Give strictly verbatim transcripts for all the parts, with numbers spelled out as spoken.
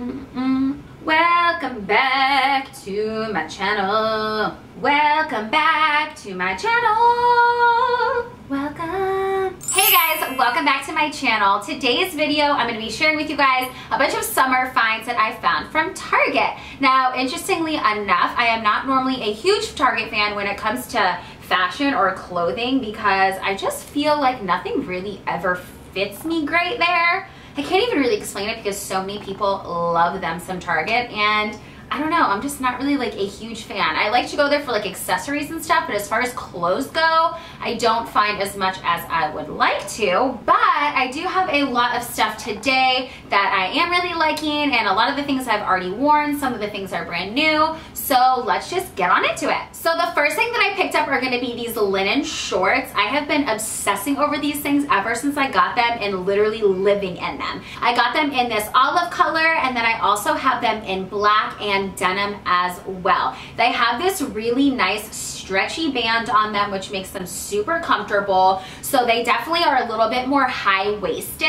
Mm-mm-mm. Welcome back to my channel. Welcome back to my channel. Welcome. Hey guys, welcome back to my channel. Today's video, I'm going to be sharing with you guys a bunch of summer finds that I found from Target. Now, interestingly enough, I am not normally a huge Target fan when it comes to fashion or clothing because I just feel like nothing really ever fits me great there. I can't even really explain it because so many people love them some Target, and I don't know, I'm just not really like a huge fan. I like to go there for like accessories and stuff, but as far as clothes go, I don't find as much as I would like to, but I do have a lot of stuff today that I am really liking, and a lot of the things I've already worn, some of the things are brand new, so let's just get on into it. So the first thing that I picked up are gonna be these linen shorts. I have been obsessing over these things ever since I got them and literally living in them. I got them in this olive color, and then I also have them in black and denim as well. They have this really nice stretchy band on them which makes them super comfortable, so they definitely are a little bit more high-waisted,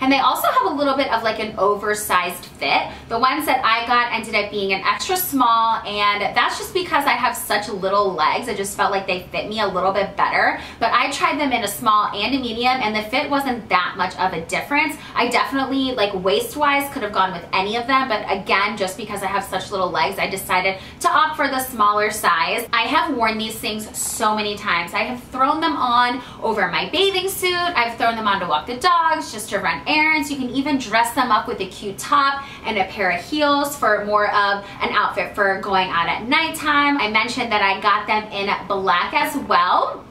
and they also have a little bit of like an oversized fit. The ones that I got ended up being an extra small, and that's just because I have such little legs. I just felt like they fit me a little bit better, but I tried them in a small and a medium, and the fit wasn't that much of a difference. I definitely, like, waist-wise could have gone with any of them, but again, just because I have such little legs, I decided to opt for the smaller size. I have worn these things so many times. I have thrown them on over my bathing suit. I've thrown them on to walk the dogs, just to run errands. You can even dress them up with a cute top and a pair of heels for more of an outfit for going out at nighttime. I mentioned that I got them in black as well,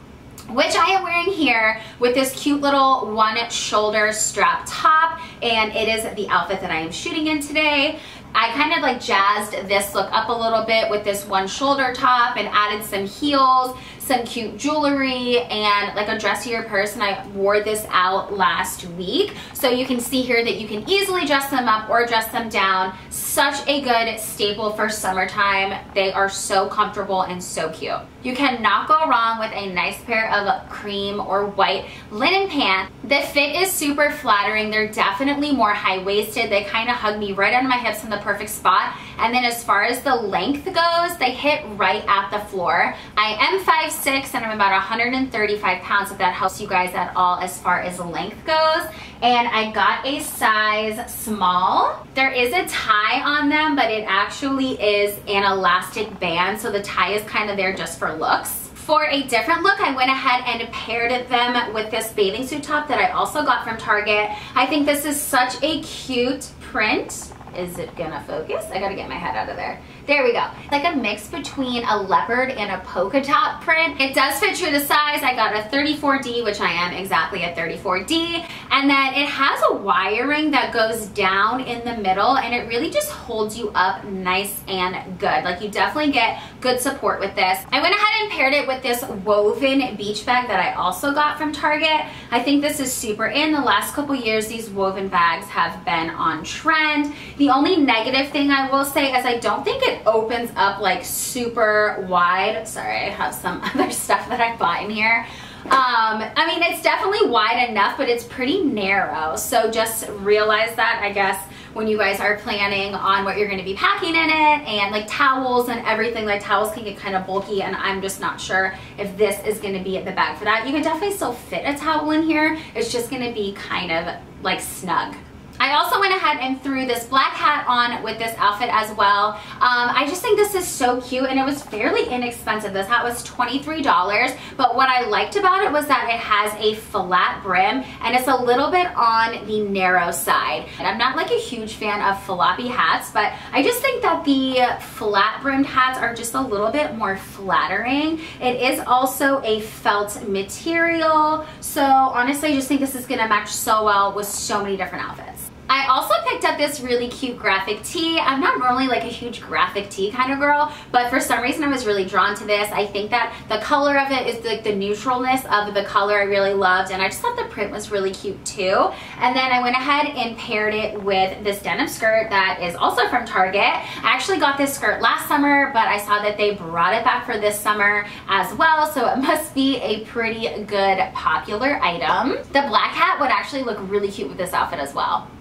which I am wearing here with this cute little one shoulder strap top, and it is the outfit that I am shooting in today. I kind of like jazzed this look up a little bit with this one shoulder top and added some heels, some cute jewelry, and like a dressier purse, and I wore this out last week. So you can see here that you can easily dress them up or dress them down. Such a good staple for summertime. They are so comfortable and so cute. You cannot go wrong with a nice pair of cream or white linen pants. The fit is super flattering. They're definitely more high-waisted. They kind of hug me right under my hips in the perfect spot. And then as far as the length goes, they hit right at the floor. I am five six and I'm about one hundred thirty-five pounds, if that helps you guys at all as far as length goes. And I got a size small. There is a tie on them, but it actually is an elastic band, so the tie is kind of there just for looks. For a different look, I went ahead and paired them with this bathing suit top that I also got from Target. I think this is such a cute print. Is it gonna focus? I gotta get my head out of there. There we go. Like a mix between a leopard and a polka dot print. It does fit true to size. I got a thirty-four D, which I am exactly a thirty-four D. And then it has a wiring that goes down in the middle, and it really just holds you up nice and good. Like, you definitely get good support with this. I went ahead and paired it with this woven beach bag that I also got from Target. I think this is super in. The last couple years, these woven bags have been on trend. The only negative thing I will say is I don't think it opens up like super wide. Sorry, I have some other stuff that I bought in here. Um, I mean, it's definitely wide enough, but it's pretty narrow. So just realize that, I guess, when you guys are planning on what you're going to be packing in it, and like towels and everything. Like, towels can get kind of bulky, and I'm just not sure if this is going to be the bag for that. You can definitely still fit a towel in here. It's just going to be kind of like snug. I also went ahead and threw this black hat on with this outfit as well. Um, I just think this is so cute, and it was fairly inexpensive. This hat was twenty-three dollars, but what I liked about it was that it has a flat brim, and it's a little bit on the narrow side. And I'm not like a huge fan of floppy hats, but I just think that the flat brimmed hats are just a little bit more flattering. It is also a felt material, so honestly, I just think this is gonna match so well with so many different outfits. I also picked up this really cute graphic tee. I'm not normally like a huge graphic tee kind of girl, but for some reason I was really drawn to this. I think that the color of it is like the neutralness of the color I really loved, and I just thought the print was really cute too. And then I went ahead and paired it with this denim skirt that is also from Target. I actually got this skirt last summer, but I saw that they brought it back for this summer as well, so it must be a pretty good popular item. The black hat would actually look really cute with this outfit as well.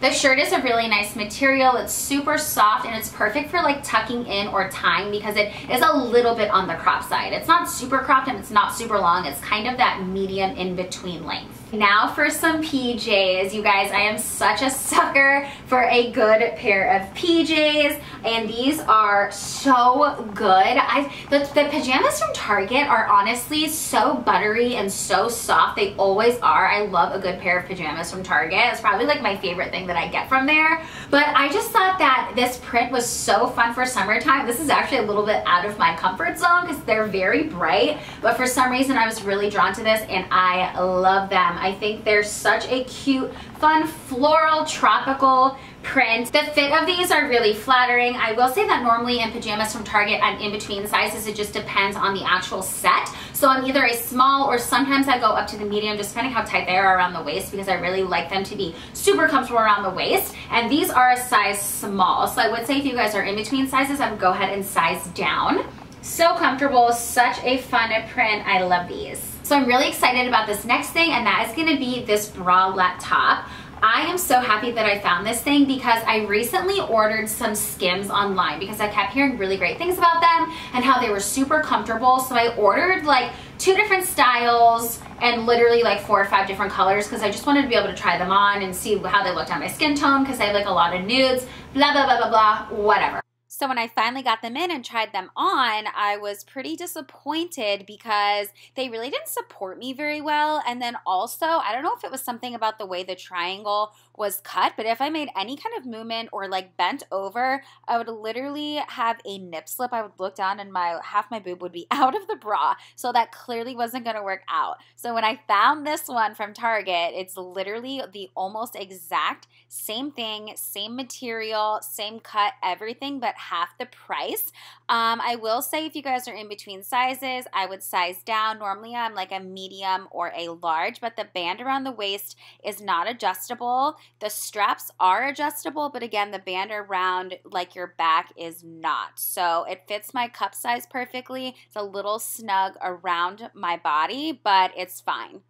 The shirt is a really nice material. It's super soft and it's perfect for like tucking in or tying because it is a little bit on the crop side. It's not super cropped and it's not super long. It's kind of that medium in between length. Now for some P Js. You guys, I am such a sucker for a good pair of P Js, and these are so good. I, the, the pajamas from Target are honestly so buttery and so soft. They always are. I love a good pair of pajamas from Target. It's probably like my favorite thing that I get from there. But I just thought that this print was so fun for summertime. This is actually a little bit out of my comfort zone because they're very bright, but for some reason I was really drawn to this and I love them. I think they're such a cute, fun, floral, tropical print. The fit of these are really flattering. I will say that normally in pajamas from Target, I'm in between sizes. It just depends on the actual set. So I'm either a small or sometimes I go up to the medium, just depending how tight they are around the waist, because I really like them to be super comfortable around the waist. And these are a size small. So I would say if you guys are in between sizes, I would go ahead and size down. So comfortable, such a fun print. I love these. So I'm really excited about this next thing, and that is gonna be this bralette top. I am so happy that I found this thing because I recently ordered some SKIMS online because I kept hearing really great things about them and how they were super comfortable. So I ordered like two different styles and literally like four or five different colors because I just wanted to be able to try them on and see how they looked on my skin tone because I have like a lot of nudes, blah, blah, blah, blah, blah, whatever. So when I finally got them in and tried them on, I was pretty disappointed because they really didn't support me very well. And then also, I don't know if it was something about the way the triangle was cut, but if I made any kind of movement or like bent over, I would literally have a nip slip. I would look down and my half my boob would be out of the bra. So that clearly wasn't going to work out. So when I found this one from Target, it's literally the almost exact same thing, same material, same cut, everything, but half the price. Um, I will say if you guys are in between sizes, I would size down. Normally I'm like a medium or a large, but the band around the waist is not adjustable. The straps are adjustable, but again, the band around like your back is not. So it fits my cup size perfectly. It's a little snug around my body, but it's fine.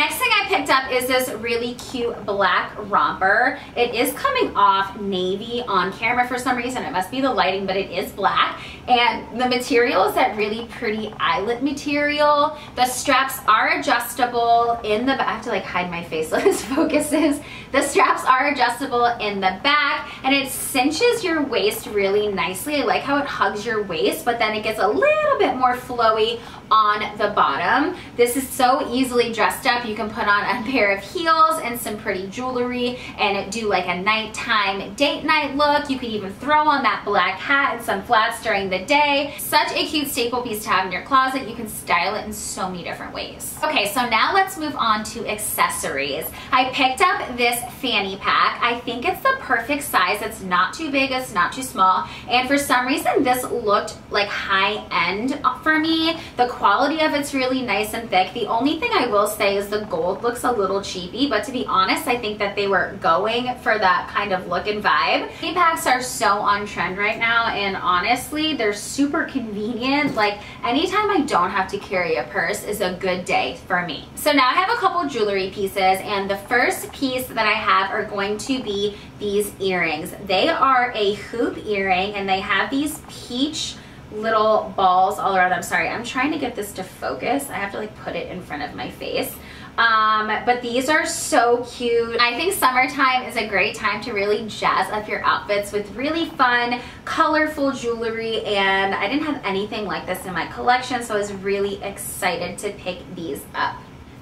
Next thing I picked up is this really cute black romper. It is coming off navy on camera for some reason. It must be the lighting, but it is black. And the material is that really pretty eyelet material. The straps are adjustable in the back. I have to like hide my face so this focuses. The straps are adjustable in the back and it cinches your waist really nicely. I like how it hugs your waist, but then it gets a little bit more flowy on the bottom. This is so easily dressed up. You can put on a pair of heels and some pretty jewelry and do like a nighttime date night look. You could even throw on that black hat and some flats during the day. Such a cute staple piece to have in your closet. You can style it in so many different ways. Okay, so now let's move on to accessories. I picked up this fanny pack. I think it's the perfect size. It's not too big, it's not too small. And for some reason, this looked like high end for me. The quality of it's really nice and thick. The only thing I will say is the gold looks a little cheapy, but to be honest, I think that they were going for that kind of look and vibe. Fanny packs are so on trend right now, and honestly, they're super convenient. Like anytime I don't have to carry a purse is a good day for me. So now I have a couple jewelry pieces, and the first piece that I have are going to be these earrings. They are a hoop earring, and they have these peach little balls all around. I'm sorry, I'm trying to get this to focus. I have to like put it in front of my face. Um, but these are so cute. I think summertime is a great time to really jazz up your outfits with really fun, colorful jewelry, and I didn't have anything like this in my collection, so I was really excited to pick these up.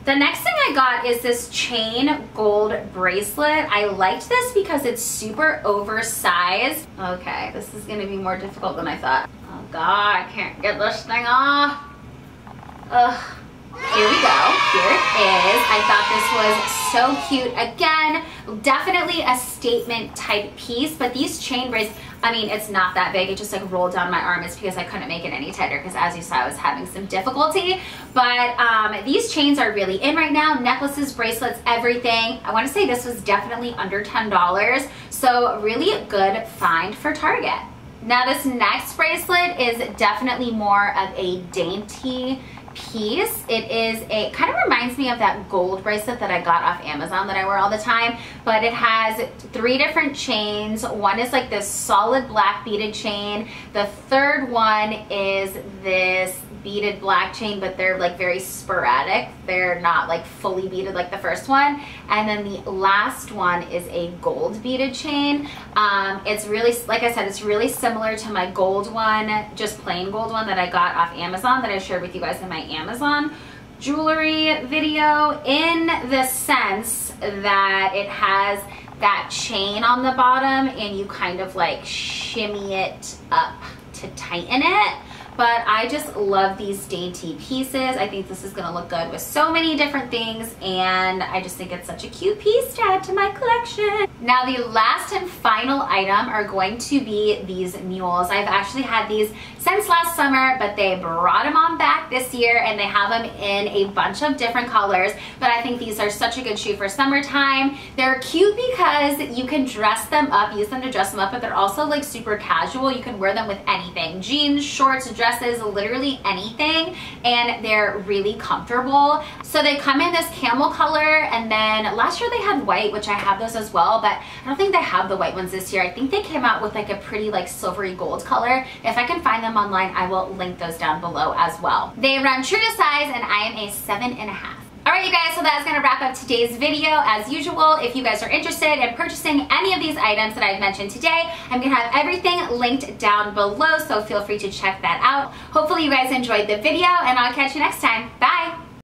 The next thing I got is this chain gold bracelet. I liked this because it's super oversized. Okay, this is gonna be more difficult than I thought. Oh God, I can't get this thing off. Ugh. Here we go. Here it is. I thought this was so cute. Again, definitely a statement type piece, but these chain bracelets, I mean, it's not that big. It just like rolled down my arm. It's because I couldn't make it any tighter because as you saw, I was having some difficulty. But um, these chains are really in right now. Necklaces, bracelets, everything. I want to say this was definitely under ten dollars. So really a good find for Target. Now this next bracelet is definitely more of a dainty piece. It is a, kind of reminds me of that gold bracelet that I got off Amazon that I wear all the time, but it has three different chains. One is like this solid black beaded chain. The third one is this beaded black chain, but they're like very sporadic. They're not like fully beaded like the first one. And then the last one is a gold beaded chain. Um, it's really, like I said, it's really similar to my gold one, just plain gold one that I got off Amazon that I shared with you guys in my Amazon jewelry video, in the sense that it has that chain on the bottom and you kind of like shimmy it up to tighten it. But I just love these dainty pieces. I think this is gonna look good with so many different things, and I just think it's such a cute piece to add to my collection. Now the last and final item are going to be these mules. I've actually had these since last summer, but they brought them on back this year, and they have them in a bunch of different colors. But I think these are such a good shoe for summertime. They're cute because you can dress them up, use them to dress them up, but they're also like super casual. You can wear them with anything, jeans, shorts, dresses, Dresses, literally anything, and they're really comfortable. So they come in this camel color, and then last year they had white, which I have those as well, but I don't think they have the white ones this year. I think they came out with like a pretty like silvery gold color. If I can find them online, I will link those down below as well. They run true to size, and I am a seven and a half. Alright you guys, so that's going to wrap up today's video. As usual, if you guys are interested in purchasing any of these items that I've mentioned today, I'm going to have everything linked down below, so feel free to check that out. Hopefully you guys enjoyed the video, and I'll catch you next time. Bye!